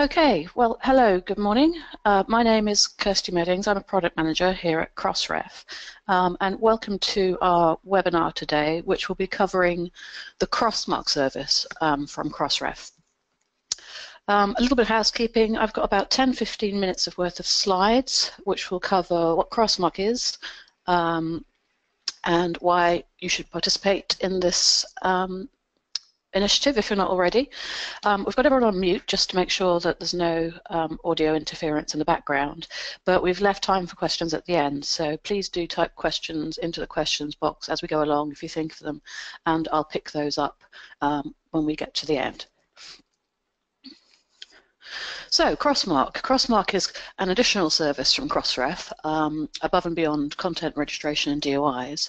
Okay, well, hello, good morning. My name is Kirsty Meddings. I'm a product manager here at Crossref, and welcome to our webinar today, which will be covering the Crossmark service from Crossref. A little bit of housekeeping. I've got about 10-15 minutes of worth of slides, which will cover what Crossmark is and why you should participate in this initiative if you're not already. We've got everyone on mute just to make sure that there's no audio interference in the background, but we've left time for questions at the end, so please do type questions into the questions box as we go along if you think of them, and I'll pick those up when we get to the end. So Crossmark. Crossmark is an additional service from Crossref above and beyond content registration and DOIs,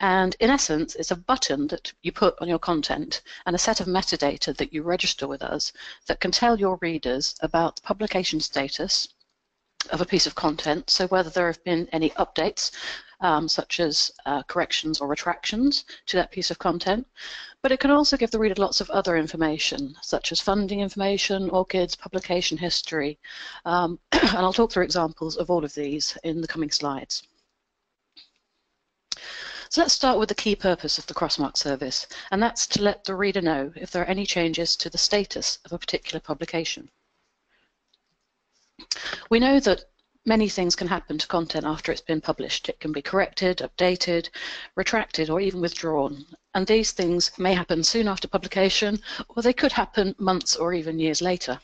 and in essence it's a button that you put on your content and a set of metadata that you register with us that can tell your readers about the publication status of a piece of content, so whether there have been any updates such as corrections or retractions to that piece of content. But it can also give the reader lots of other information, such as funding information, ORCIDs, publication history, and I'll talk through examples of all of these in the coming slides. So let's start with the key purpose of the Crossmark service, and that's to let the reader know if there are any changes to the status of a particular publication. We know that many things can happen to content after it's been published. It can be corrected, updated, retracted, or even withdrawn. And these things may happen soon after publication, or they could happen months or even years later.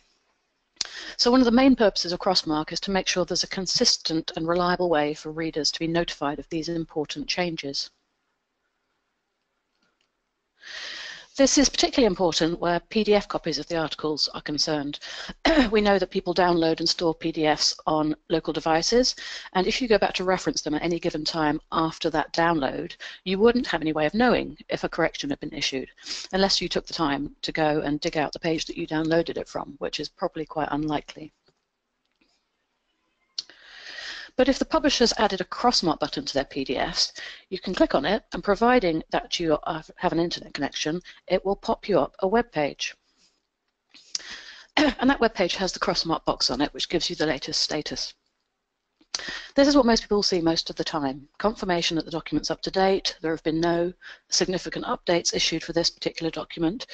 So one of the main purposes of Crossmark is to make sure there's a consistent and reliable way for readers to be notified of these important changes. This is particularly important where PDF copies of the articles are concerned. We know that people download and store PDFs on local devices, and if you go back to reference them at any given time after that download, you wouldn't have any way of knowing if a correction had been issued, unless you took the time to go and dig out the page that you downloaded it from, which is probably quite unlikely. But if the publisher's added a Crossmark button to their PDFs, you can click on it, and providing that you have an internet connection, it will pop you up a web page. And that web page has the Crossmark box on it, which gives you the latest status. This is what most people see most of the time: confirmation that the document's up to date, there have been no significant updates issued for this particular document,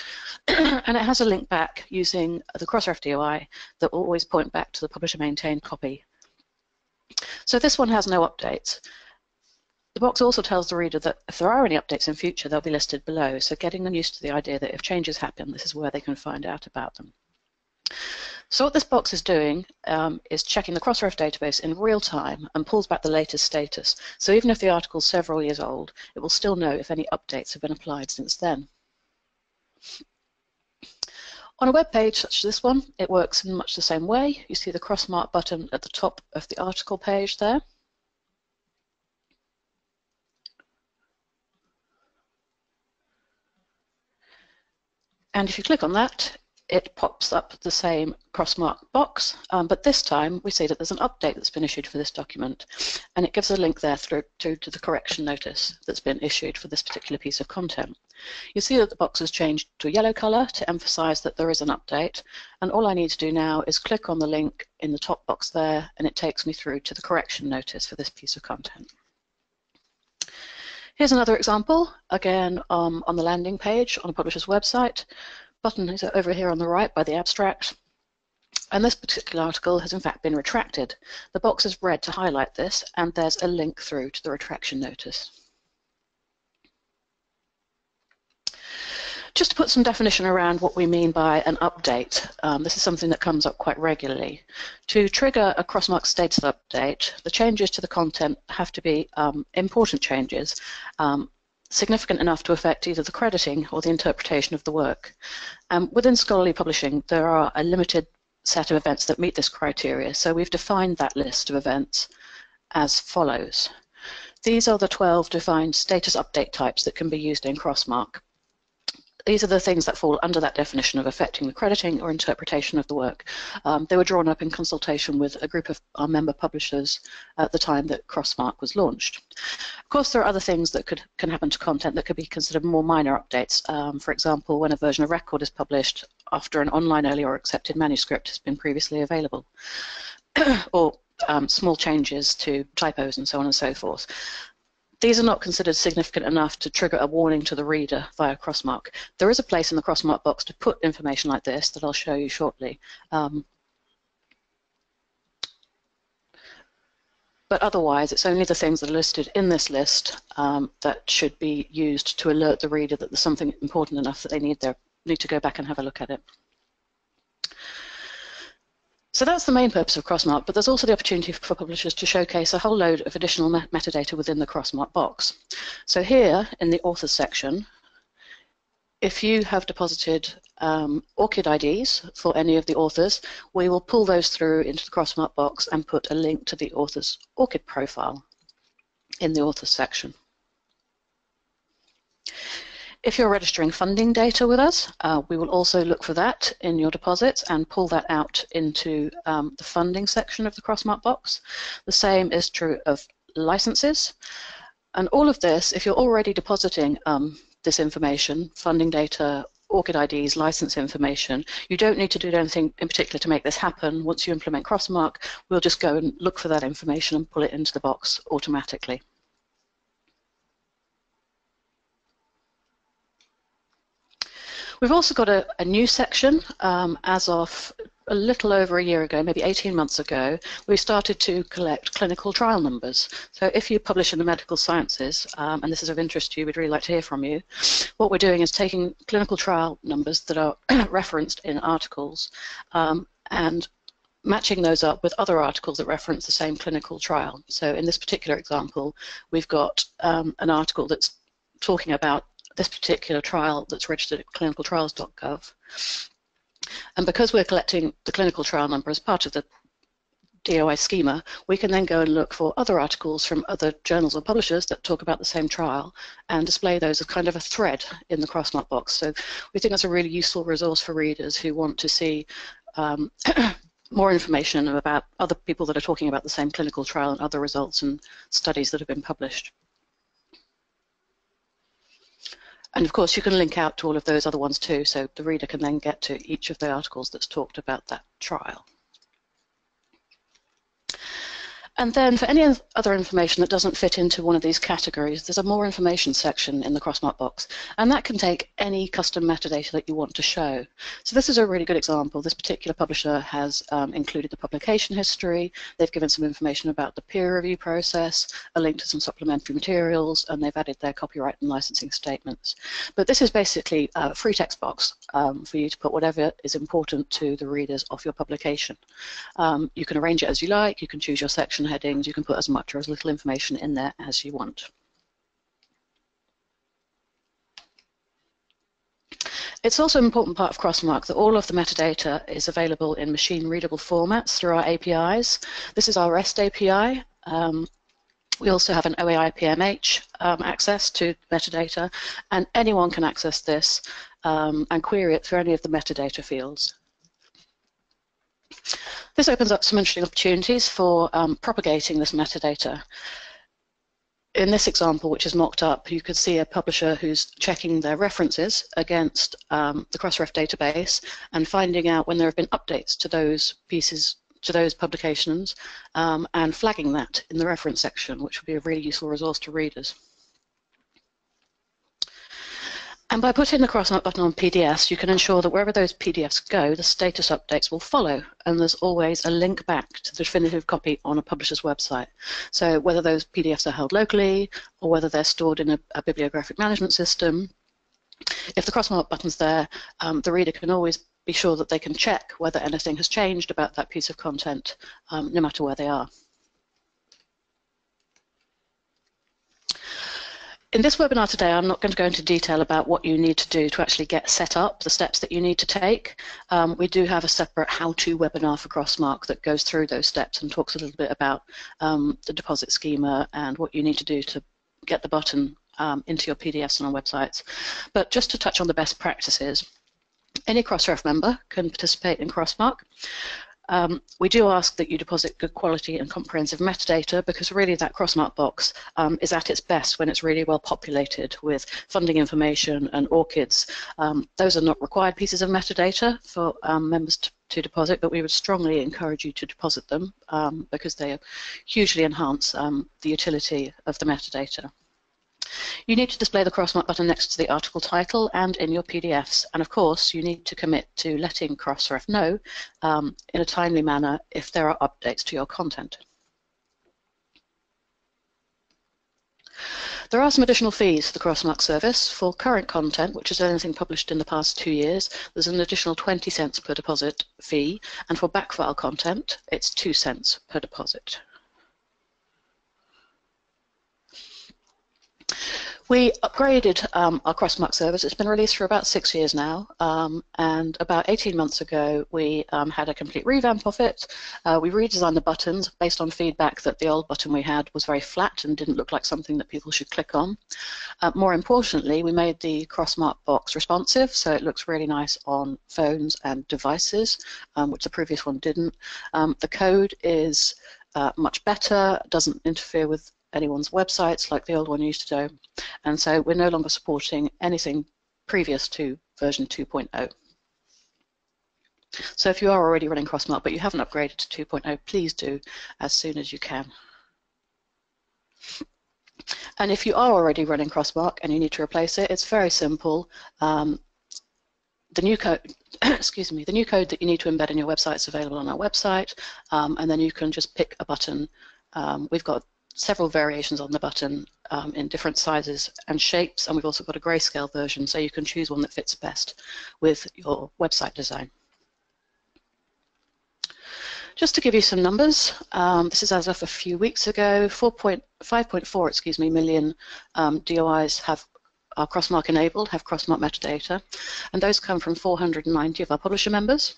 and it has a link back using the Crossref DOI that will always point back to the publisher-maintained copy. So this one has no updates. The box also tells the reader that if there are any updates in future, they'll be listed below, so getting them used to the idea that if changes happen, this is where they can find out about them. So what this box is doing is checking the Crossref database in real time and pulls back the latest status. So even if the article is several years old, it will still know if any updates have been applied since then. On a web page such as this one, it works in much the same way. You see the Crossmark button at the top of the article page there. And if you click on that, it pops up the same Crossmark box, but this time we see that there's an update that's been issued for this document, and it gives a link there through to the correction notice that's been issued for this particular piece of content. You see that the box has changed to a yellow colour to emphasise that there is an update, and all I need to do now is click on the link in the top box there, and it takes me through to the correction notice for this piece of content. Here's another example, again on the landing page on a publisher's website. Button is over here on the right by the abstract, and this particular article has in fact been retracted. The box is red to highlight this, and there's a link through to the retraction notice. Just to put some definition around what we mean by an update, this is something that comes up quite regularly. To trigger a Crossmark status update, the changes to the content have to be important changes, significant enough to affect either the crediting or the interpretation of the work. Within scholarly publishing, there are a limited set of events that meet this criteria, so we've defined that list of events as follows. These are the 12 defined status update types that can be used in Crossmark. these are the things that fall under that definition of affecting the crediting or interpretation of the work. They were drawn up in consultation with a group of our member publishers at the time that Crossmark was launched. Of course, there are other things that can happen to content that could be considered more minor updates. For example, when a version of record is published after an online early or accepted manuscript has been previously available, or small changes to typos and so on and so forth. These are not considered significant enough to trigger a warning to the reader via Crossmark. There is a place in the Crossmark box to put information like this that I'll show you shortly. But otherwise, it's only the things that are listed in this list that should be used to alert the reader that there's something important enough that they need to go back and have a look at it. So that's the main purpose of Crossmark, but there's also the opportunity for publishers to showcase a whole load of additional metadata within the Crossmark box. So here, in the authors section, if you have deposited ORCID IDs for any of the authors, we will pull those through into the Crossmark box and put a link to the author's ORCID profile in the authors section. If you're registering funding data with us, we will also look for that in your deposits and pull that out into the funding section of the Crossmark box. The same is true of licenses. And all of this, if you're already depositing this information, funding data, ORCID IDs, license information, you don't need to do anything in particular to make this happen. Once you implement Crossmark, we'll just go and look for that information and pull it into the box automatically. We've also got a new section. As of a little over a year ago, maybe 18 months ago, we started to collect clinical trial numbers. So if you publish in the medical sciences, and this is of interest to you, we'd really like to hear from you, what we're doing is taking clinical trial numbers that are referenced in articles and matching those up with other articles that reference the same clinical trial. So in this particular example, we've got an article that's talking about this particular trial that's registered at clinicaltrials.gov. And because we're collecting the clinical trial number as part of the DOI schema, we can then go and look for other articles from other journals or publishers that talk about the same trial and display those as kind of a thread in the Crossmark box. So we think that's a really useful resource for readers who want to see more information about other people that are talking about the same clinical trial and other results and studies that have been published. And of course, you can link out to all of those other ones too, so the reader can then get to each of the articles that's talked about that trial. And then for any other information that doesn't fit into one of these categories, there's a more information section in the Crossmark box, and that can take any custom metadata that you want to show. So this is a really good example. This particular publisher has included the publication history, they've given some information about the peer review process, a link to some supplementary materials, and they've added their copyright and licensing statements. But this is basically a free text box for you to put whatever is important to the readers of your publication. You can arrange it as you like, you can choose your section headings, you can put as much or as little information in there as you want. It's also an important part of Crossmark that all of the metadata is available in machine-readable formats through our APIs. This is our REST API. We also have an OAIPMH access to metadata, and anyone can access this and query it through any of the metadata fields. This opens up some interesting opportunities for propagating this metadata. In this example, which is mocked up, you could see a publisher who's checking their references against the Crossref database and finding out when there have been updates to those pieces, to those publications, and flagging that in the reference section, which would be a really useful resource to readers. And by putting the Crossmark button on PDFs, you can ensure that wherever those PDFs go, the status updates will follow, and there's always a link back to the definitive copy on a publisher's website. So whether those PDFs are held locally, or whether they're stored in a bibliographic management system, if the Crossmark button's there, the reader can always be sure that they can check whether anything has changed about that piece of content, no matter where they are. In this webinar today, I'm not going to go into detail about what you need to do to actually get set up, the steps that you need to take. We do have a separate how-to webinar for Crossmark that goes through those steps and talks a little bit about the deposit schema and what you need to do to get the button into your PDFs on our websites. But just to touch on the best practices, any Crossref member can participate in Crossmark. We do ask that you deposit good quality and comprehensive metadata, because really that Crossmark box is at its best when it's really well populated with funding information and ORCIDs. Those are not required pieces of metadata for members to deposit, but we would strongly encourage you to deposit them because they hugely enhance the utility of the metadata. You need to display the Crossmark button next to the article title and in your PDFs, and of course you need to commit to letting Crossref know in a timely manner if there are updates to your content. There are some additional fees for the Crossmark service. For current content, which is anything published in the past 2 years, there's an additional 20 cents per deposit fee, and for backfile content it's 2 cents per deposit. We upgraded our Crossmark service. It's been released for about 6 years now, and about 18 months ago we had a complete revamp of it. We redesigned the buttons based on feedback that the old button we had was very flat and didn't look like something that people should click on. More importantly, we made the Crossmark box responsive, so it looks really nice on phones and devices, which the previous one didn't. The code is much better, doesn't interfere with anyone's websites like the old one used to do, and so we're no longer supporting anything previous to version 2.0. So if you are already running Crossmark but you haven't upgraded to 2.0, please do as soon as you can. And if you are already running Crossmark and you need to replace it, it's very simple. The new code, excuse me, the new code that you need to embed in your website is available on our website, and then you can just pick a button. We've got several variations on the button in different sizes and shapes, and we've also got a grayscale version, so you can choose one that fits best with your website design. Just to give you some numbers, this is as of a few weeks ago, 5.4 million DOIs are Crossmark enabled, have Crossmark metadata, and those come from 490 of our publisher members.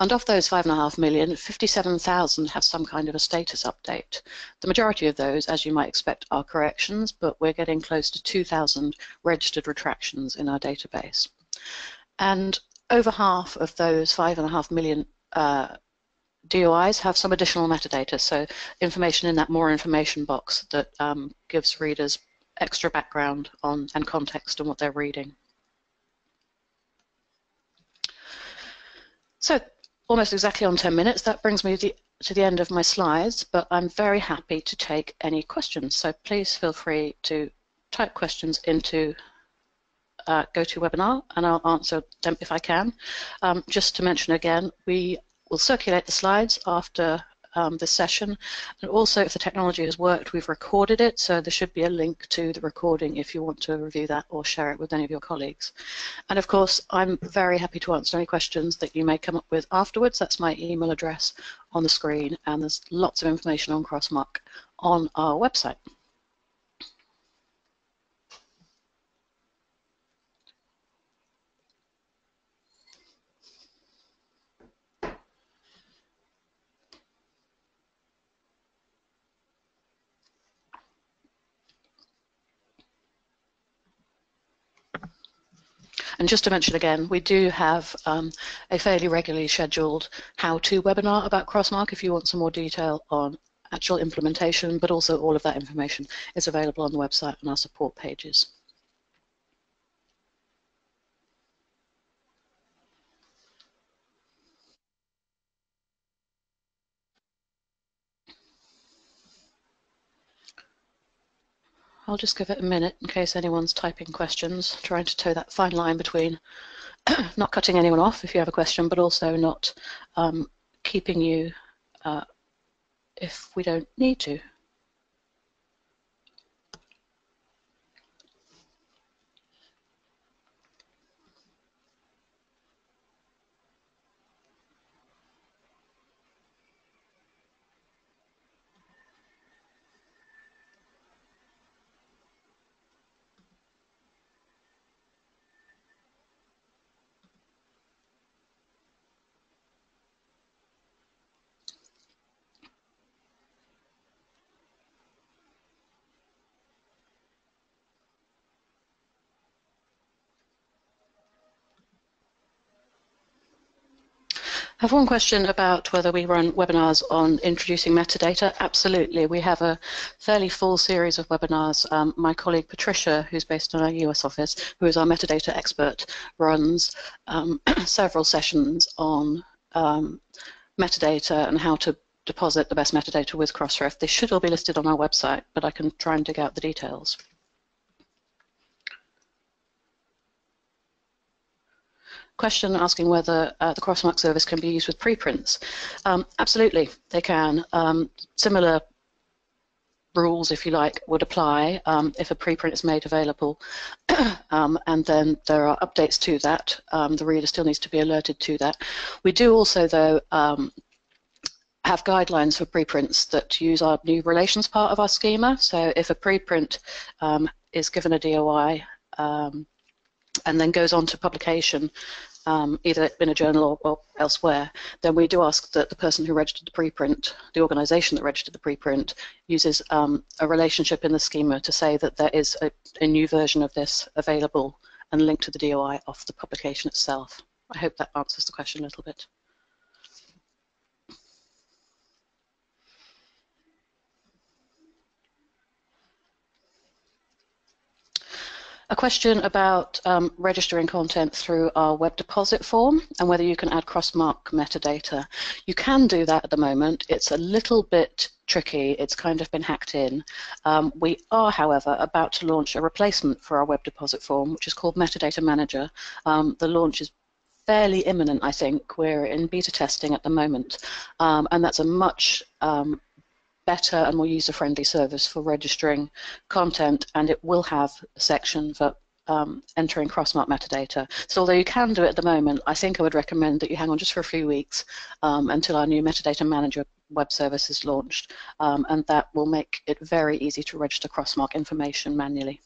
And of those 5.5 million, 57,000 have some kind of a status update. The majority of those, as you might expect, are corrections, but we're getting close to 2,000 registered retractions in our database. And over half of those 5.5 million DOIs have some additional metadata, so information in that more information box that gives readers extra background on and context on what they're reading. So almost exactly on 10 minutes, that brings me to the end of my slides, but I'm very happy to take any questions. So please feel free to type questions into GoToWebinar, and I'll answer them if I can. Just to mention again, we will circulate the slides after this session, and also if the technology has worked, we've recorded it, so there should be a link to the recording if you want to review that or share it with any of your colleagues. And of course, I'm very happy to answer any questions that you may come up with afterwards. That's my email address on the screen, and there's lots of information on Crossmark on our website. And just to mention again, we do have a fairly regularly scheduled how-to webinar about Crossmark if you want some more detail on actual implementation, but also all of that information is available on the website and our support pages. I'll just give it a minute in case anyone's typing questions, trying to toe that fine line between not cutting anyone off if you have a question, but also not keeping you if we don't need to. I have one question about whether we run webinars on introducing metadata. Absolutely. We have a fairly full series of webinars. My colleague Patricia, who's based in our US office, who is our metadata expert, runs several sessions on metadata and how to deposit the best metadata with Crossref. They should all be listed on our website, but I can try and dig out the details. Question asking whether the Crossmark service can be used with preprints. Absolutely, they can. Similar rules, if you like, would apply if a preprint is made available and then there are updates to that. The reader still needs to be alerted to that. We do also, though, have guidelines for preprints that use our new relations part of our schema. So if a preprint is given a DOI and then goes on to publication, either in a journal or elsewhere, then we do ask that the person who registered the preprint, the organisation that registered the preprint, uses a relationship in the schema to say that there is a new version of this available and linked to the DOI of the publication itself. I hope that answers the question a little bit. A question about registering content through our web deposit form and whether you can add Crossmark metadata. You can do that at the moment. It's a little bit tricky. It's kind of been hacked in. We are, however, about to launch a replacement for our web deposit form, which is called Metadata Manager. The launch is fairly imminent, I think. We're in beta testing at the moment, and that's a much better and more user-friendly service for registering content, and it will have a section for entering Crossmark metadata. So although you can do it at the moment, I think I would recommend that you hang on just for a few weeks until our new Metadata Manager web service is launched, and that will make it very easy to register Crossmark information manually.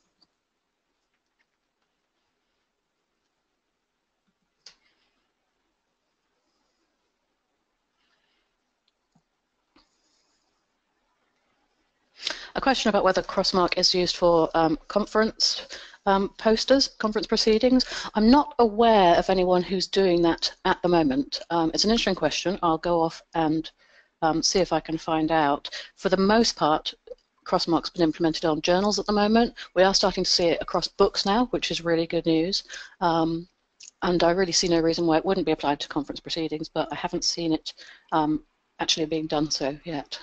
A question about whether Crossmark is used for conference posters, conference proceedings. I'm not aware of anyone who's doing that at the moment. It's an interesting question. I'll go off and see if I can find out. For the most part, Crossmark's been implemented on journals at the moment. We are starting to see it across books now, which is really good news. And I really see no reason why it wouldn't be applied to conference proceedings, but I haven't seen it actually being done so yet.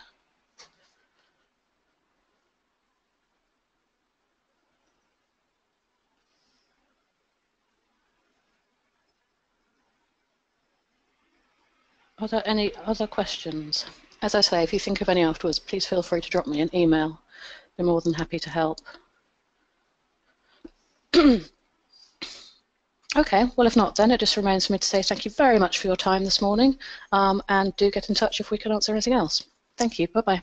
Are there any other questions? As I say, if you think of any afterwards, please feel free to drop me an email. I'd be more than happy to help. Okay, well, if not, then it just remains for me to say thank you very much for your time this morning, and do get in touch if we can answer anything else. Thank you. Bye-bye.